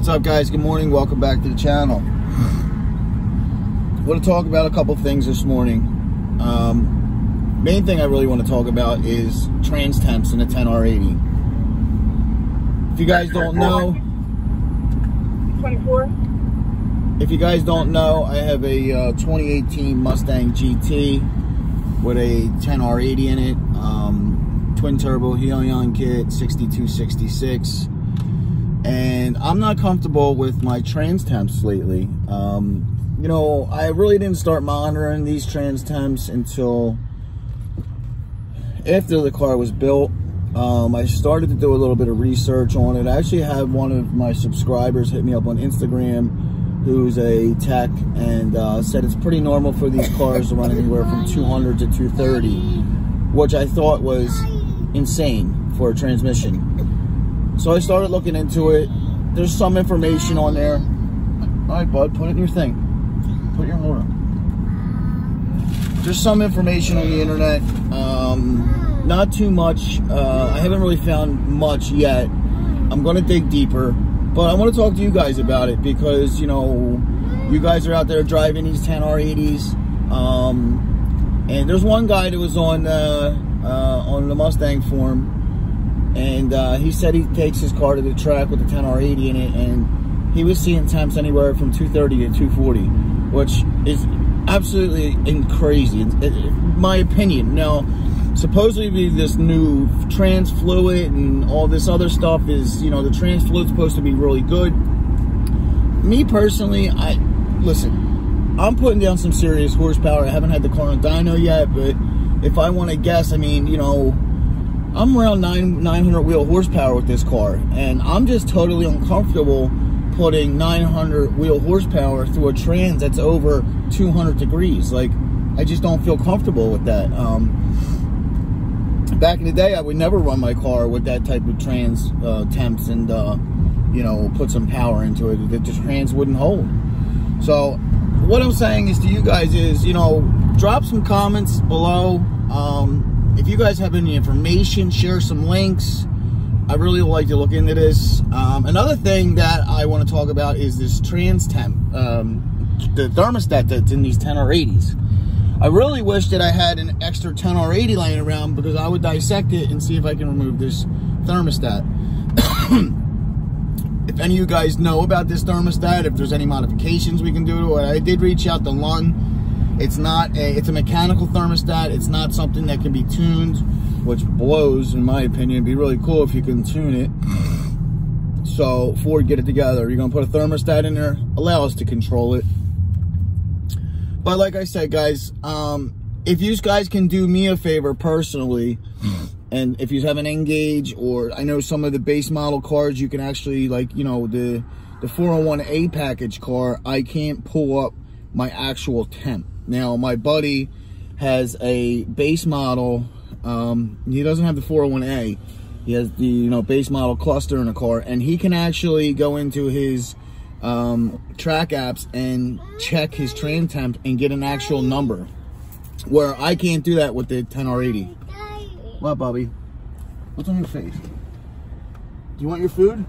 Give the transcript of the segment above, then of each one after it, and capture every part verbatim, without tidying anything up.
What's up, guys? Good morning. Welcome back to the channel. I want to talk about a couple things this morning. Um, main thing I really want to talk about is trans temps in the ten R eighty. If you guys don't know, twenty-four. If you guys don't know, I have a uh, twenty eighteen Mustang G T with a ten R eighty in it, um, twin turbo Helion kit, sixty-two sixty-six. And I'm not comfortable with my trans temps lately. Um, you know, I really didn't start monitoring these trans temps until after the car was built. Um, I started to do a little bit of research on it. I actually had one of my subscribers hit me up on Instagram, who's a tech, and uh, said it's pretty normal for these cars to run anywhere from two hundred to two thirty, which I thought was insane for a transmission. So I started looking into it. There's some information on there. All right, bud, put it in your thing. Put your motor. There's some information on the internet. Um, not too much. Uh, I haven't really found much yet. I'm gonna dig deeper, but I wanna talk to you guys about it because, you know, you guys are out there driving these ten R eighties. Um, and there's one guy that was on, uh, uh, on the Mustang forum. And uh, he said he takes his car to the track with a ten R eighty in it, and he was seeing temps anywhere from two thirty to two forty, which is absolutely crazy, in my opinion. Now, supposedly this new trans fluid and all this other stuff is, you know, the trans fluid's supposed to be really good. Me personally, I listen, I'm putting down some serious horsepower. I haven't had the car on dyno yet, but if I want to guess, I mean, you know, I'm around nine, 900 wheel horsepower with this car, and I'm just totally uncomfortable putting nine hundred wheel horsepower through a trans that's over two hundred degrees. Like, I just don't feel comfortable with that. Um, back in the day, I would never run my car with that type of trans uh, temps and, uh, you know, put some power into it. The trans wouldn't hold. So what I'm saying is to you guys is, you know, drop some comments below. Um, If you guys have any information, share some links. I really would like to look into this. Um, another thing that I want to talk about is this trans temp, um, the thermostat that's in these ten R eighties. I really wish that I had an extra ten R eighty laying around because I would dissect it and see if I can remove this thermostat. If any of you guys know about this thermostat, if there's any modifications we can do to it, I did reach out to Lund. It's not a, it's a mechanical thermostat. It's not something that can be tuned, which blows, in my opinion. It'd be really cool if you can tune it. So, Ford, get it together. You're gonna put a thermostat in there, allow us to control it. But like I said, guys, um, if you guys can do me a favor personally, and if you have an N gauge, or I know some of the base model cars, you can actually, like, you know, the, the four oh one A package car, I can't pull up my actual temp. Now, my buddy has a base model. Um, he doesn't have the four oh one A. He has the, you know, base model cluster in a car, and he can actually go into his um, track apps and check his trans temp and get an actual number, where I can't do that with the ten R eighty. What, Bobby? What's on your face? Do you want your food?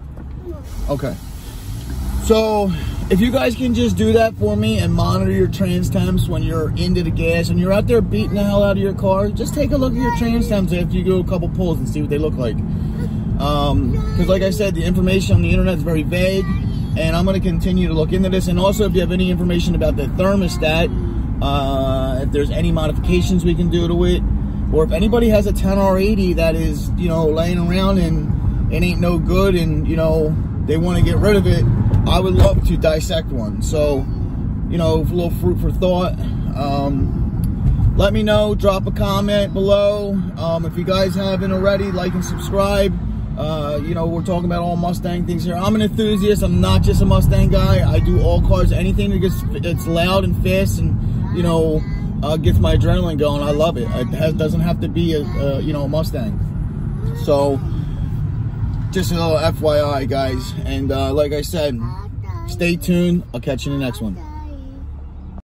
Okay. So, if you guys can just do that for me and monitor your trans temps when you're into the gas and you're out there beating the hell out of your car, just take a look at your trans temps after you do a couple pulls and see what they look like. Because um, like I said, the information on the internet is very vague, and I'm going to continue to look into this. And also, if you have any information about the thermostat, uh, if there's any modifications we can do to it, or if anybody has a ten R eighty that is, you know, laying around and it ain't no good and, you know, they want to get rid of it, I would love to dissect one. So, you know, a little fruit for thought. Um, let me know. Drop a comment below. Um, if you guys haven't already, like and subscribe. Uh, you know, we're talking about all Mustang things here. I'm an enthusiast. I'm not just a Mustang guy. I do all cars. Anything that gets it's loud and fast and, you know, uh, gets my adrenaline going, I love it. It doesn't have to be a, a you know, Mustang. So, just a little F Y I, guys. And uh, like I said, stay tuned. I'll catch you in the next one.